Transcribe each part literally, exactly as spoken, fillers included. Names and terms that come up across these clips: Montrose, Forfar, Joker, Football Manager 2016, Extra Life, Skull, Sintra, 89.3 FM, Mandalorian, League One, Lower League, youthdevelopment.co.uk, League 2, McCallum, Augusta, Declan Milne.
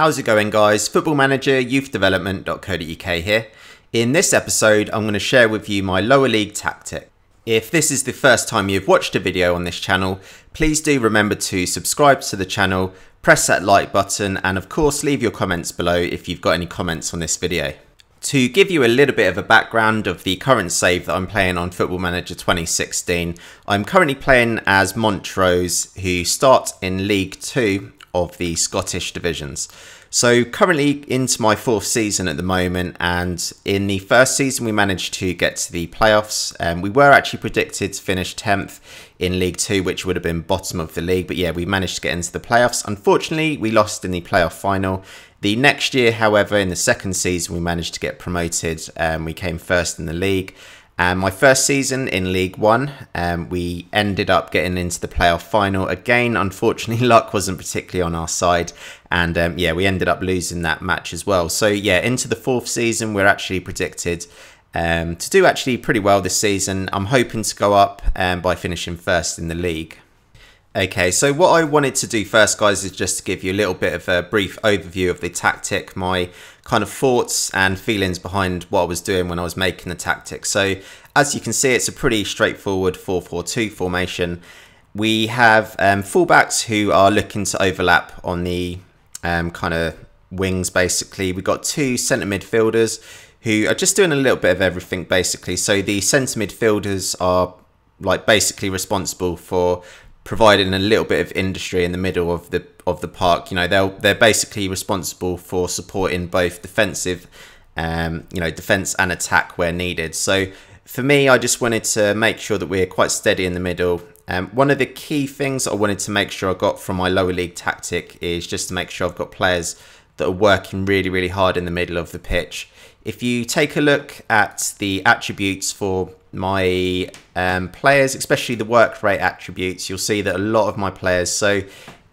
How's it going, guys? Football Manager youth development dot co dot U K here. In this episode, I'm going to share with you my lower league tactic. If this is the first time you've watched a video on this channel, please do remember to subscribe to the channel, press that like button, and of course leave your comments below if you've got any comments on this video. To give you a little bit of a background of the current save that I'm playing on Football Manager twenty sixteen, I'm currently playing as Montrose, who start in League two of the Scottish divisions. So currently into my fourth season at the moment, and in the first season we managed to get to the playoffs, and um, we were actually predicted to finish tenth in League two, which would have been bottom of the league, but yeah, we managed to get into the playoffs. Unfortunately, we lost in the playoff final. The next year, however, in the second season, we managed to get promoted, and um, we came first in the league. And my first season in League One, um, we ended up getting into the playoff final again. Unfortunately, luck wasn't particularly on our side. And um, yeah, we ended up losing that match as well. So yeah, into the fourth season, we're actually predicted um, to do actually pretty well this season. I'm hoping to go up um, by finishing first in the league. Okay, so what I wanted to do first, guys, is just to give you a little bit of a brief overview of the tactic, my kind of thoughts and feelings behind what I was doing when I was making the tactic. So as you can see, it's a pretty straightforward four four two formation. We have um, fullbacks who are looking to overlap on the um, kind of wings, basically. We've got two centre midfielders who are just doing a little bit of everything, basically. So the centre midfielders are like basically responsible for providing a little bit of industry in the middle of the of the park. You know, they'll they're basically responsible for supporting both defensive, um, you know, defense and attack where needed. So for me, I just wanted to make sure that we're quite steady in the middle. Um, one of the key things I wanted to make sure I got from my lower league tactic is just to make sure I've got players that are working really, really hard in the middle of the pitch. If you take a look at the attributes for my um, players, especially the work rate attributes, you'll see that a lot of my players, so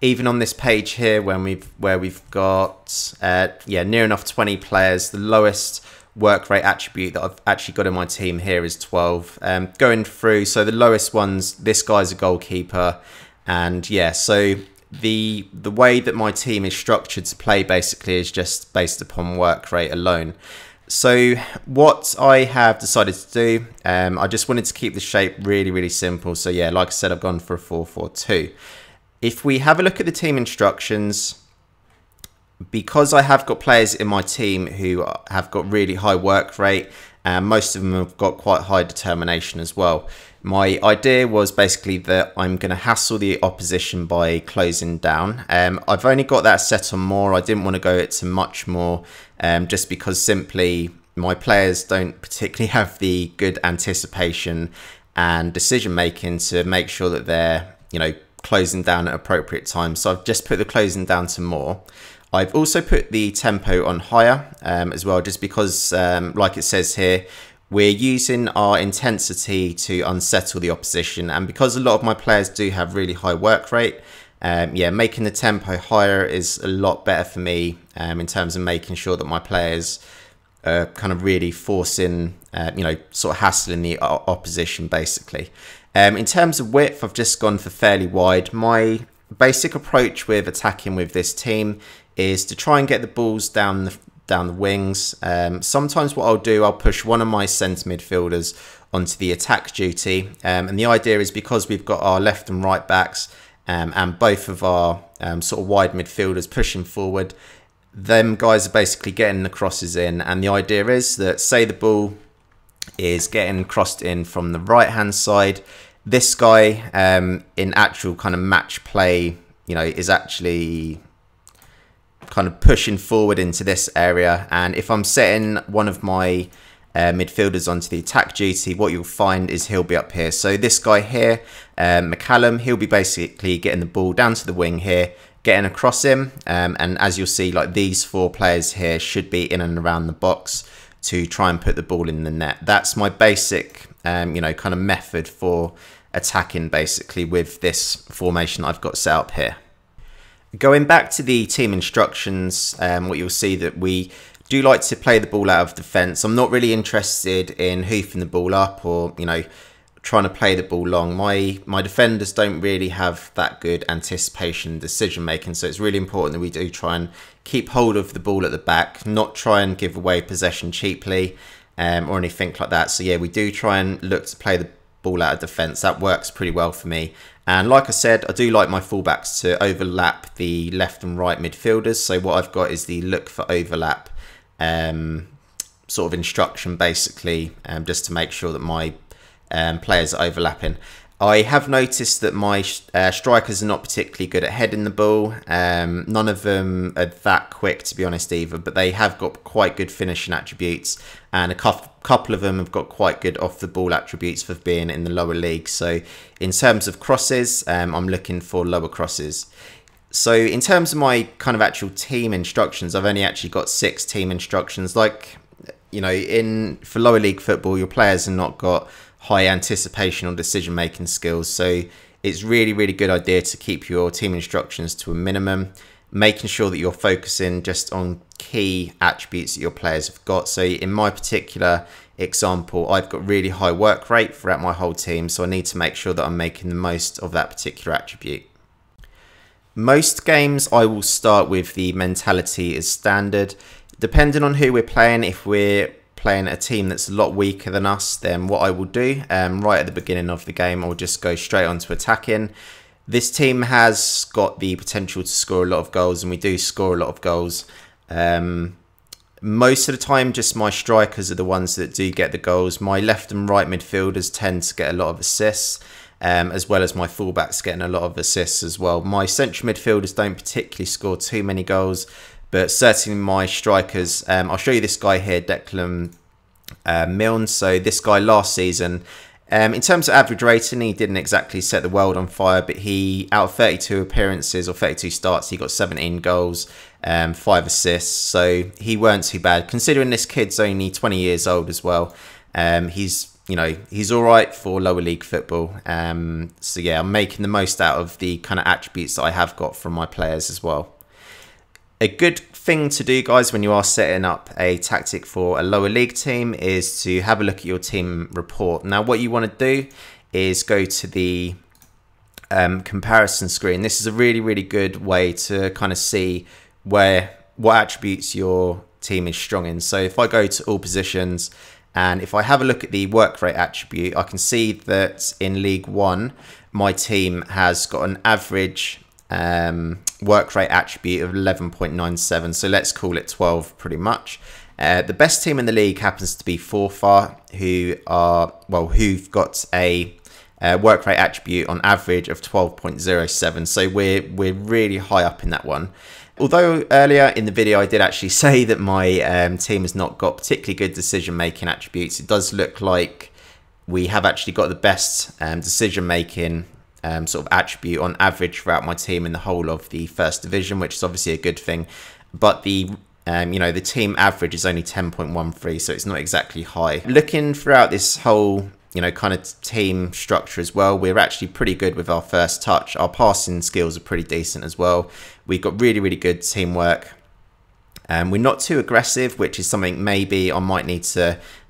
even on this page here when we've where we've got uh, yeah, near enough twenty players, the lowest work rate attribute that I've actually got in my team here is twelve. Um, going through, so the lowest ones, this guy's a goalkeeper, and yeah, so the the way that my team is structured to play basically is just based upon work rate alone. So what I have decided to do, um, I just wanted to keep the shape really, really simple. So yeah, like I said, I've gone for a four four two. If we have a look at the team instructions, because I have got players in my team who have got really high work rate, and most of them have got quite high determination as well, my idea was basically that I'm going to hassle the opposition by closing down. Um, I've only got that set on more. I didn't want to go it to much more, um, just because simply my players don't particularly have the good anticipation and decision making to make sure that they're, you know, closing down at appropriate times. So I've just put the closing down to more. I've also put the tempo on higher um, as well, just because, um, like it says here, we're using our intensity to unsettle the opposition. And because a lot of my players do have really high work rate, um, yeah, making the tempo higher is a lot better for me um, in terms of making sure that my players are kind of really forcing, uh, you know, sort of hassling the opposition, basically. Um, in terms of width, I've just gone for fairly wide. My basic approach with attacking with this team is to try and get the balls down the down the wings. Um, sometimes what I'll do, I'll push one of my centre midfielders onto the attack duty. Um, and the idea is because we've got our left and right backs um, and both of our um, sort of wide midfielders pushing forward, them guys are basically getting the crosses in. And the idea is that, say the ball is getting crossed in from the right-hand side, this guy um, in actual kind of match play, you know, is actually kind of pushing forward into this area. And if I'm setting one of my uh, midfielders onto the attack duty, what you'll find is he'll be up here. So this guy here, um, McCallum, he'll be basically getting the ball down to the wing here, getting across him. Um, and as you'll see, like these four players here should be in and around the box to try and put the ball in the net. That's my basic, um, you know, kind of method for attacking basically with this formation I've got set up here. Going back to the team instructions, um, what you'll see that we do like to play the ball out of defence. I'm not really interested in hoofing the ball up or, you know, trying to play the ball long. My my defenders don't really have that good anticipation, decision making, so it's really important that we do try and keep hold of the ball at the back, not try and give away possession cheaply um, or anything like that. So yeah, we do try and look to play the ball out of defence. That works pretty well for me. And like I said, I do like my fullbacks to overlap the left and right midfielders. So what I've got is the look for overlap um, sort of instruction, basically, um, just to make sure that my um, players are overlapping. I have noticed that my uh, strikers are not particularly good at heading the ball. Um, none of them are that quick, to be honest, either, but they have got quite good finishing attributes, and a couple of them have got quite good off-the-ball attributes for being in the lower league. So in terms of crosses, um, I'm looking for lower crosses. So in terms of my kind of actual team instructions, I've only actually got six team instructions. Like, you know, in for lower league football, your players have not got high anticipation or decision making skills, so it's really really good idea to keep your team instructions to a minimum, making sure that you're focusing just on key attributes that your players have got. So in my particular example, I've got really high work rate throughout my whole team, so I need to make sure that I'm making the most of that particular attribute. Most games I will start with the mentality as standard. Depending on who we're playing, if we're playing a team that's a lot weaker than us, then what I will do um, right at the beginning of the game, I'll just go straight on to attacking. This team has got the potential to score a lot of goals, and we do score a lot of goals. Um, most of the time, just my strikers are the ones that do get the goals. My left and right midfielders tend to get a lot of assists, um, as well as my fullbacks getting a lot of assists as well. My central midfielders don't particularly score too many goals, but certainly my strikers, um, I'll show you this guy here, Declan uh, Milne. So this guy last season, um, in terms of average rating, he didn't exactly set the world on fire, but he, out of thirty-two appearances or thirty-two starts, he got seventeen goals, um, five assists. So he weren't too bad, considering this kid's only twenty years old as well. Um, he's, you know, he's all right for lower league football. Um, so yeah, I'm making the most out of the kind of attributes that I have got from my players as well. A good thing to do, guys, when you are setting up a tactic for a lower league team is to have a look at your team report. Now, what you want to do is go to the um, comparison screen. This is a really, really good way to kind of see where what attributes your team is strong in. So if I go to all positions and if I have a look at the work rate attribute, I can see that in League One, my team has got an average um work rate attribute of eleven point nine seven, so let's call it twelve pretty much. Uh, the best team in the league happens to be Forfar, who are well who've got a uh, work rate attribute on average of twelve point zero seven, so we're we're really high up in that one. Although earlier in the video I did actually say that my um, team has not got particularly good decision making attributes, it does look like we have actually got the best um, decision making Um, sort of attribute on average throughout my team in the whole of the first division, which is obviously a good thing, but the um, you know, the team average is only ten point one three, so it's not exactly high. Looking throughout this whole, you know, kind of team structure as well, we're actually pretty good with our first touch, our passing skills are pretty decent as well, we've got really really good teamwork, and um, we're not too aggressive, which is something maybe I might need to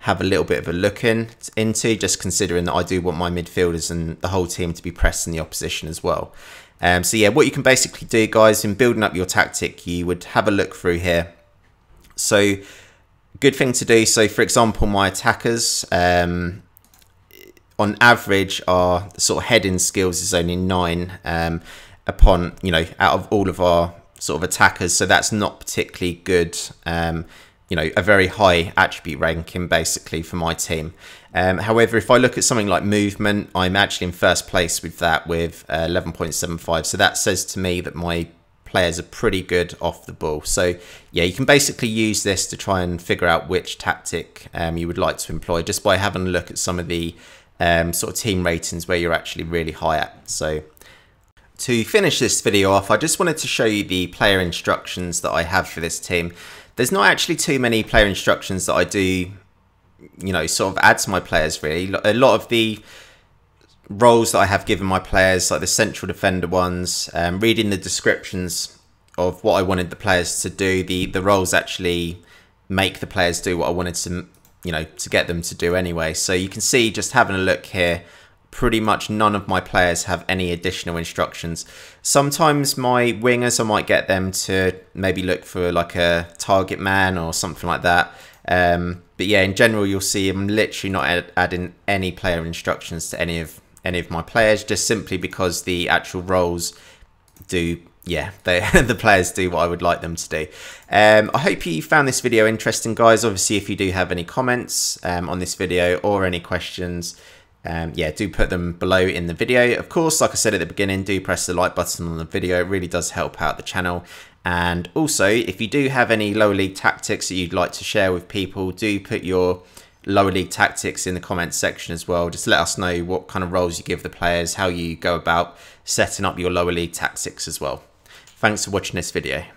have a little bit of a look in, into, just considering that I do want my midfielders and the whole team to be pressing the opposition as well. Um, so yeah, what you can basically do, guys, in building up your tactic, you would have a look through here. So good thing to do. So for example, my attackers, um, on average, our sort of heading skills is only nine um, upon, you know, out of all of our sort of attackers, so that's not particularly good, um, you know, a very high attribute ranking basically for my team. Um, however, if I look at something like movement, I'm actually in first place with that with uh, eleven point seven five, so that says to me that my players are pretty good off the ball. So yeah, you can basically use this to try and figure out which tactic um, you would like to employ just by having a look at some of the um, sort of team ratings where you're actually really high at. So to finish this video off, I just wanted to show you the player instructions that I have for this team. There's not actually too many player instructions that I do, you know, sort of add to my players really. A lot of the roles that I have given my players, like the central defender ones, um, reading the descriptions of what I wanted the players to do, the, the roles actually make the players do what I wanted to, you know, to get them to do anyway. So you can see, just having a look here, pretty much none of my players have any additional instructions. Sometimes my wingers, I might get them to maybe look for like a target man or something like that. Um, but yeah, in general, you'll see I'm literally not ad adding any player instructions to any of any of my players, just simply because the actual roles do, yeah, they, the players do what I would like them to do. Um, I hope you found this video interesting, guys. Obviously, if you do have any comments um, on this video or any questions, Um, yeah, do put them below in the video. Of course, like I said at the beginning, do press the like button on the video. It really does help out the channel. And also, if you do have any lower league tactics that you'd like to share with people, do put your lower league tactics in the comments section as well. Just let us know what kind of roles you give the players, how you go about setting up your lower league tactics as well. Thanks for watching this video.